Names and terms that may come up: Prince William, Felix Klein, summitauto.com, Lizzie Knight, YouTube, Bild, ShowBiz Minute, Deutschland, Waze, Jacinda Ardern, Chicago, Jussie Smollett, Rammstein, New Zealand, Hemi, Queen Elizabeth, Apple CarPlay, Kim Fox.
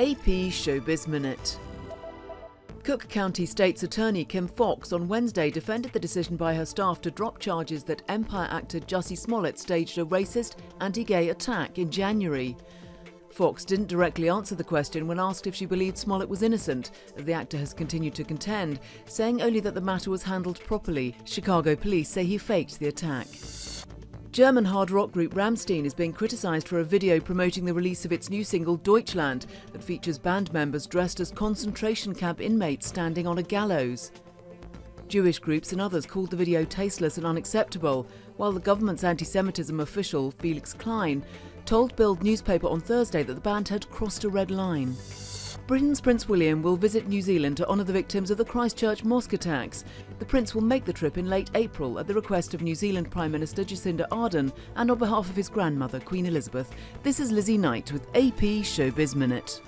AP Showbiz Minute. Cook County State's Attorney Kim Fox on Wednesday defended the decision by her staff to drop charges that Empire actor Jussie Smollett staged a racist, anti-gay attack in January. Fox didn't directly answer the question when asked if she believed Smollett was innocent, as the actor has continued to contend, saying only that the matter was handled properly. Chicago police say he faked the attack. German hard rock group Rammstein is being criticised for a video promoting the release of its new single Deutschland that features band members dressed as concentration camp inmates standing on a gallows. Jewish groups and others called the video tasteless and unacceptable, while the government's anti-Semitism official, Felix Klein, told Bild newspaper on Thursday that the band had crossed a red line. Britain's Prince William will visit New Zealand to honour the victims of the Christchurch mosque attacks. The Prince will make the trip in late April at the request of New Zealand Prime Minister Jacinda Ardern and on behalf of his grandmother, Queen Elizabeth. This is Lizzie Knight with AP Showbiz Minute.